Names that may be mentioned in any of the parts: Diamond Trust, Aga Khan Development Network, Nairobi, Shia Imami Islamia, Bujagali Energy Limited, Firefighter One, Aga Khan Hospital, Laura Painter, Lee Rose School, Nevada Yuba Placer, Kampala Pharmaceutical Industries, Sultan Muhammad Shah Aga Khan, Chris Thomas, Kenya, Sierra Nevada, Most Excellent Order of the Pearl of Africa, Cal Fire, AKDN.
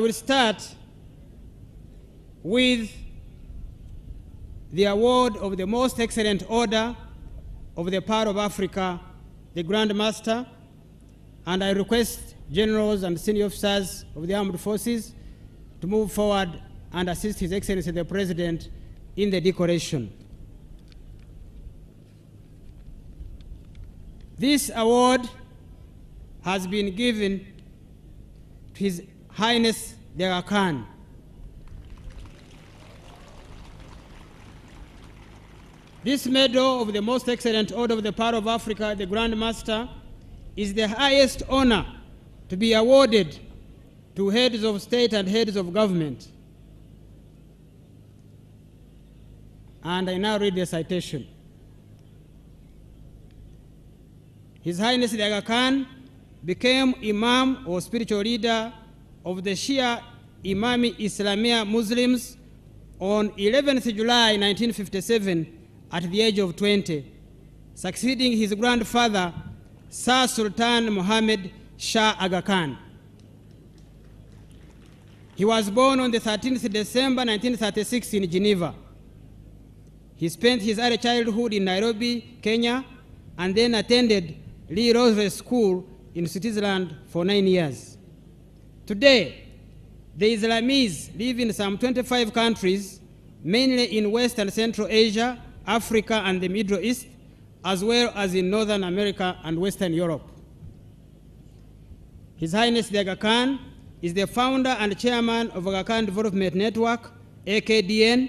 I will start with the award of the Most Excellent Order of the Pearl of Africa, the Grand Master, and I request generals and senior officers of the armed forces to move forward and assist His Excellency the President in the decoration. This award has been given to His Highness the Aga Khan. This medal of the Most Excellent Order of the Pearl of Africa, the Grand Master, is the highest honor to be awarded to heads of state and heads of government. And I now read the citation. His Highness the Aga Khan became Imam or spiritual leader of the Shia Imami Islamia Muslims on 11th July 1957 at the age of 20, succeeding his grandfather, Sir Sultan Muhammad Shah Aga Khan. He was born on the 13th December 1936 in Geneva. He spent his early childhood in Nairobi, Kenya, and then attended Lee Rose School in Switzerland for 9 years. Today, the Islamis live in some 25 countries, mainly in West and Central Asia, Africa, and the Middle East, as well as in Northern America and Western Europe. His Highness the Aga Khan is the founder and chairman of Aga Khan Development Network, AKDN.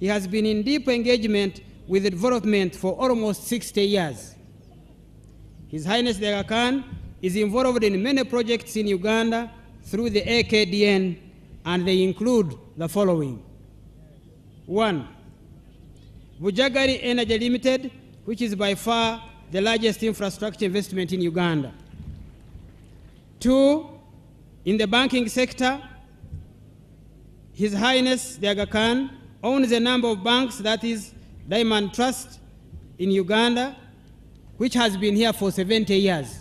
He has been in deep engagement with the development for almost 60 years. His Highness the Aga Khan is involved in many projects in Uganda through the AKDN, and they include the following. 1. Bujagali Energy Limited, which is by far the largest infrastructure investment in Uganda. 2, in the banking sector, His Highness the Aga Khan owns a number of banks, that is Diamond Trust in Uganda, which has been here for 70 years.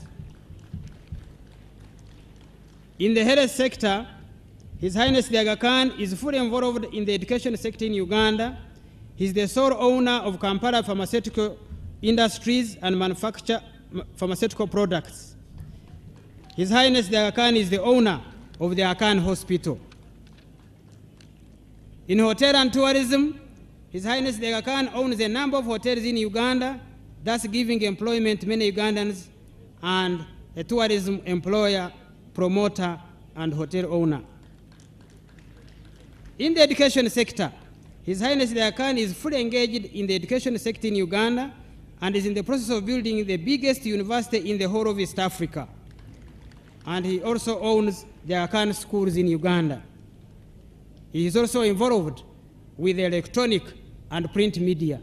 In the health sector, His Highness the Aga Khan is fully involved in the education sector in Uganda. He's the sole owner of Kampala Pharmaceutical Industries and manufacture pharmaceutical products. His Highness the Aga Khan is the owner of the Aga Khan Hospital. In hotel and tourism, His Highness the Aga Khan owns a number of hotels in Uganda, thus giving employment to many Ugandans and a tourism employer, promoter, and hotel owner. In the education sector, His Highness the Aga Khan is fully engaged in the education sector in Uganda and is in the process of building the biggest university in the whole of East Africa. And he also owns the Aga Khan schools in Uganda. He is also involved with electronic and print media.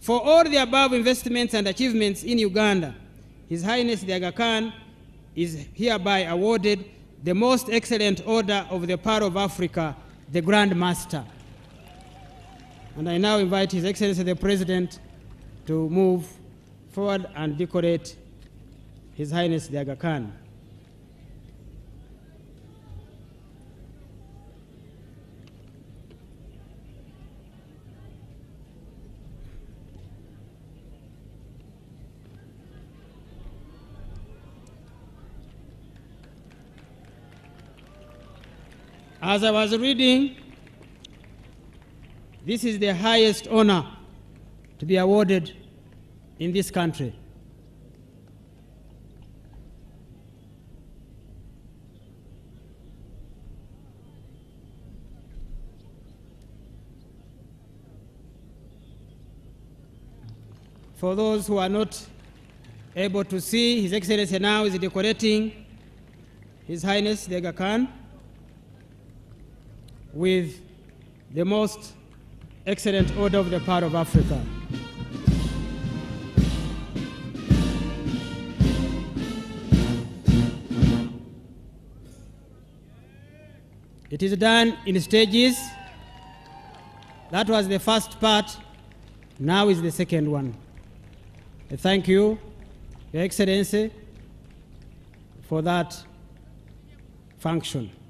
For all the above investments and achievements in Uganda, His Highness the Aga Khan is hereby awarded the Most Excellent Order of the Pearl of Africa, the Grand Master. And I now invite His Excellency the President to move forward and decorate His Highness the Aga Khan. As I was reading, this is the highest honor to be awarded in this country. For those who are not able to see, His Excellency now is decorating His Highness the Aga Khan with the Most Excellent Order of the Pearl of Africa. It is done in stages. That was the first part. Now is the second one. Thank you, Your Excellency, for that function.